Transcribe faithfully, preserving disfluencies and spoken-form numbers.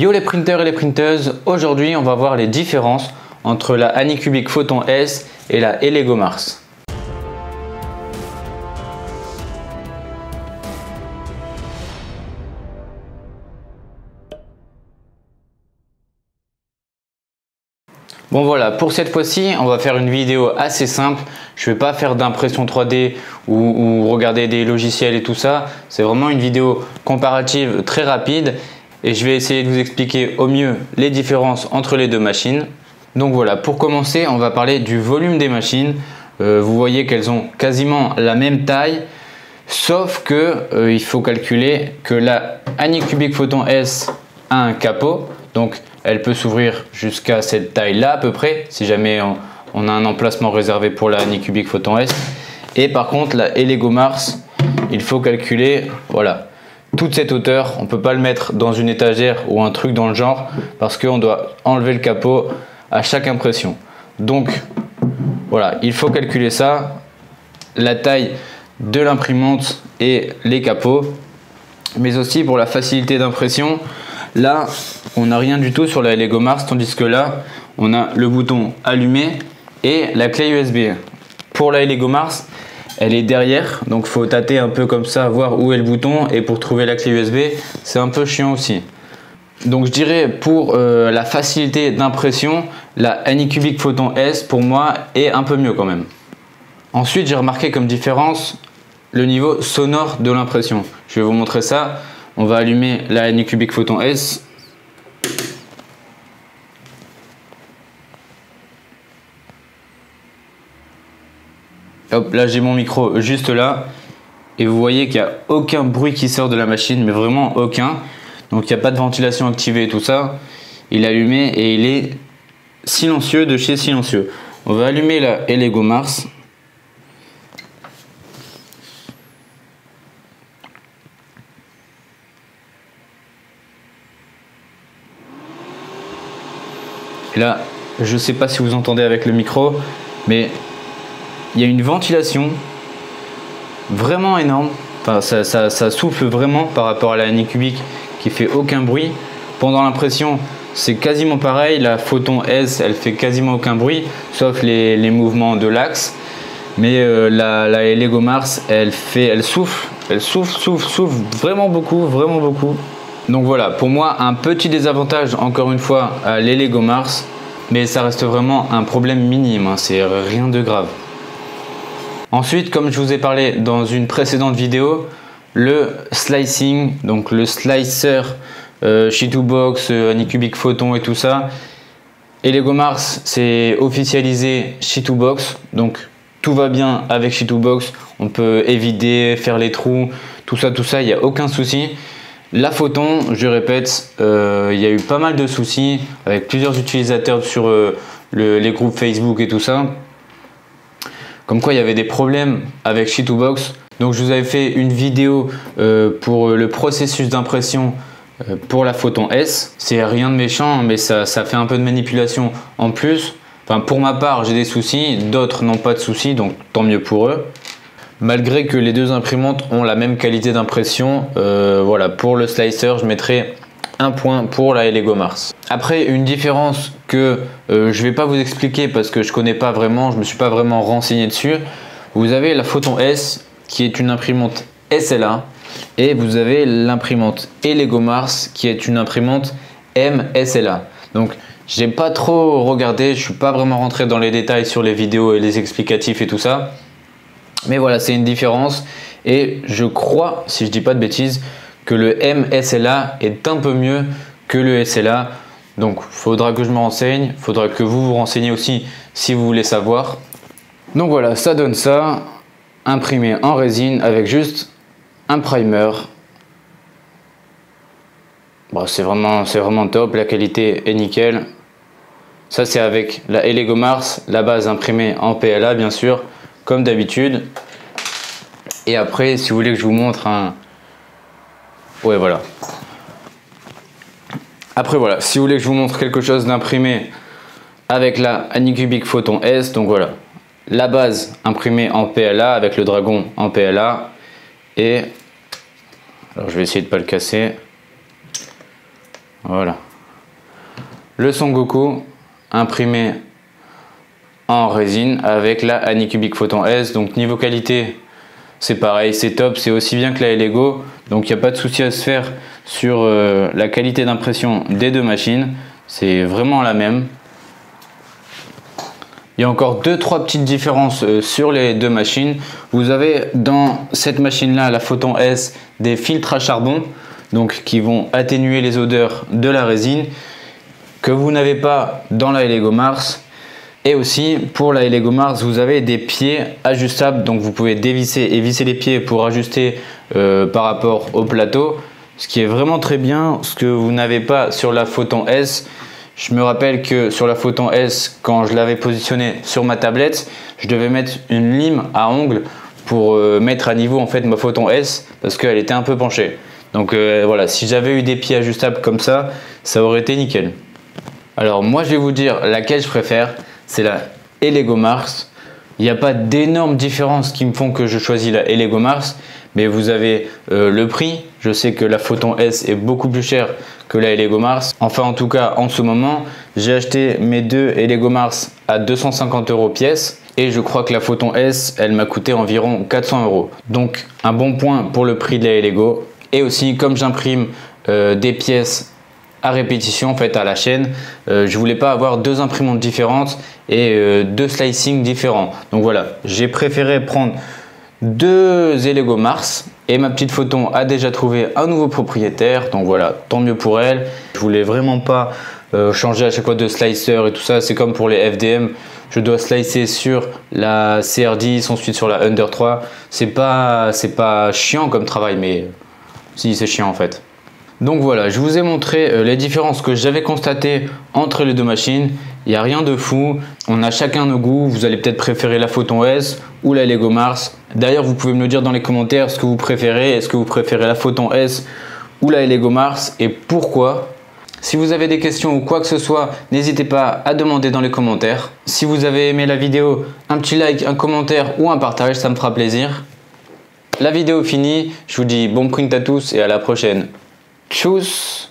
Yo les printers et les printeuses, aujourd'hui on va voir les différences entre la Anycubic Photon S et la Elegoo Mars. Bon voilà, pour cette fois-ci, on va faire une vidéo assez simple. Je ne vais pas faire d'impression trois D ou, ou regarder des logiciels et tout ça. C'est vraiment une vidéo comparative très rapide et je vais essayer de vous expliquer au mieux les différences entre les deux machines. Donc voilà, pour commencer, on va parler du volume des machines. Euh, vous voyez qu'elles ont quasiment la même taille, sauf que euh, il faut calculer que la Anycubic Photon S a un capot. Donc elle peut s'ouvrir jusqu'à cette taille-là à peu près, si jamais on, on a un emplacement réservé pour la Anycubic Photon S. Et par contre, la Elegoo Mars, il faut calculer voilà, toute cette hauteur. On ne peut pas le mettre dans une étagère ou un truc dans le genre, parce qu'on doit enlever le capot à chaque impression. Donc voilà, il faut calculer ça, la taille de l'imprimante et les capots, mais aussi pour la facilité d'impression. Là, on n'a rien du tout sur la Elegoo Mars, tandis que là, on a le bouton allumé et la clé U S B. Pour la Elegoo Mars, elle est derrière, donc il faut tâter un peu comme ça, voir où est le bouton, et pour trouver la clé U S B, c'est un peu chiant aussi. Donc je dirais, pour euh, la facilité d'impression, la Anycubic Photon S, pour moi, est un peu mieux quand même. Ensuite, j'ai remarqué comme différence le niveau sonore de l'impression. Je vais vous montrer ça. On va allumer la Anycubic Photon S. Hop, là j'ai mon micro juste là. Et vous voyez qu'il n'y a aucun bruit qui sort de la machine, mais vraiment aucun. Donc il n'y a pas de ventilation activée et tout ça. Il est allumé et il est silencieux de chez silencieux. On va allumer la Elegoo Mars. Et là, je ne sais pas si vous entendez avec le micro, mais il y a une ventilation vraiment énorme. Enfin, ça, ça, ça souffle vraiment par rapport à la Anycubic qui fait aucun bruit. Pendant l'impression, c'est quasiment pareil. La Photon S, elle fait quasiment aucun bruit, sauf les, les mouvements de l'axe. Mais euh, la, la Elegoo Mars, elle fait, elle souffle, elle souffle, souffle, souffle vraiment beaucoup, vraiment beaucoup. Donc voilà, pour moi, un petit désavantage, encore une fois, à l'Elegoo Mars, mais ça reste vraiment un problème minime, hein, c'est rien de grave. Ensuite, comme je vous ai parlé dans une précédente vidéo, le slicing, donc le slicer euh, ChituBox, Anycubic Photon et tout ça, Elegoo Mars, c'est officialisé ChituBox, donc tout va bien avec ChituBox, on peut évider, faire les trous, tout ça, tout ça, il n'y a aucun souci. La Photon, je répète, euh, il y a eu pas mal de soucis avec plusieurs utilisateurs sur euh, le, les groupes Facebook et tout ça. Comme quoi, il y avait des problèmes avec ChituBox. Donc, je vous avais fait une vidéo euh, pour le processus d'impression euh, pour la Photon S. C'est rien de méchant, mais ça, ça fait un peu de manipulation en plus. Enfin, pour ma part, j'ai des soucis. D'autres n'ont pas de soucis, donc tant mieux pour eux. Malgré que les deux imprimantes ont la même qualité d'impression, euh, voilà, pour le slicer, je mettrai un point pour la Elegoo Mars. Après, une différence que euh, je ne vais pas vous expliquer parce que je ne connais pas vraiment, je ne me suis pas vraiment renseigné dessus. Vous avez la Photon S qui est une imprimante S L A et vous avez l'imprimante Elegoo Mars qui est une imprimante M S L A. Donc, j'ai pas trop regardé, je ne suis pas vraiment rentré dans les détails sur les vidéos et les explicatifs et tout ça. Mais voilà, c'est une différence et je crois, si je dis pas de bêtises, que le M S L A est un peu mieux que le S L A. Donc, faudra que je me renseigne, faudra que vous vous renseigniez aussi si vous voulez savoir. Donc voilà, ça donne ça, imprimé en résine avec juste un primer. Bon, c'est vraiment, c'est vraiment top, la qualité est nickel. Ça, c'est avec la Elegoo Mars, la base imprimée en P L A bien sûr, comme d'habitude. Et après, si vous voulez que je vous montre un... Ouais, voilà. Après, voilà. Si vous voulez que je vous montre quelque chose d'imprimé avec la Anycubic Photon S, donc voilà. La base imprimée en P L A avec le dragon en P L A. Et... alors, je vais essayer de ne pas le casser. Voilà. le Son Goku imprimé en résine avec la Anycubic Photon S. Donc niveau qualité, c'est pareil, c'est top, c'est aussi bien que la Elegoo. Donc il n'y a pas de souci à se faire sur euh, la qualité d'impression des deux machines. C'est vraiment la même. Il y a encore deux trois petites différences euh, sur les deux machines. Vous avez dans cette machine-là, la Photon S, des filtres à charbon, donc qui vont atténuer les odeurs de la résine, que vous n'avez pas dans la Elegoo Mars. Et aussi pour la Elegoo Mars, vous avez des pieds ajustables, donc vous pouvez dévisser et visser les pieds pour ajuster euh, par rapport au plateau, ce qui est vraiment très bien, ce que vous n'avez pas sur la Photon S. Je me rappelle que sur la Photon S, quand je l'avais positionnée sur ma tablette, je devais mettre une lime à ongles pour euh, mettre à niveau en fait ma Photon S, parce qu'elle était un peu penchée. Donc euh, voilà, si j'avais eu des pieds ajustables comme ça, ça aurait été nickel. Alors moi je vais vous dire laquelle je préfère, c'est la Elegoo Mars. Il n'y a pas d'énormes différences qui me font que je choisis la Elegoo Mars, mais vous avez euh, le prix. Je sais que la Photon S est beaucoup plus chère que la Elegoo Mars. Enfin en tout cas en ce moment, j'ai acheté mes deux Elegoo Mars à deux cent cinquante euros pièce, et je crois que la Photon S, elle m'a coûté environ quatre cents euros. Donc un bon point pour le prix de la Elegoo. Et aussi comme j'imprime euh, des pièces à répétition en fait à la chaîne, euh, je voulais pas avoir deux imprimantes différentes et euh, deux slicing différents. Donc voilà, j'ai préféré prendre deux Elegoo Mars, et ma petite Photon a déjà trouvé un nouveau propriétaire, donc voilà, tant mieux pour elle. Je voulais vraiment pas euh, changer à chaque fois de slicer et tout ça. C'est comme pour les F D M, je dois slicer sur la C R dix, ensuite sur la Ender trois. C'est pas c'est pas chiant comme travail, mais si, c'est chiant en fait. Donc voilà, je vous ai montré les différences que j'avais constatées entre les deux machines. Il n'y a rien de fou, on a chacun nos goûts. Vous allez peut-être préférer la Photon S ou la Elegoo Mars. D'ailleurs, vous pouvez me le dire dans les commentaires ce que vous préférez. Est-ce que vous préférez la Photon S ou la Elegoo Mars et pourquoi? Si vous avez des questions ou quoi que ce soit, n'hésitez pas à demander dans les commentaires. Si vous avez aimé la vidéo, un petit like, un commentaire ou un partage, ça me fera plaisir. La vidéo finie, je vous dis bon print à tous et à la prochaine. Tchuss.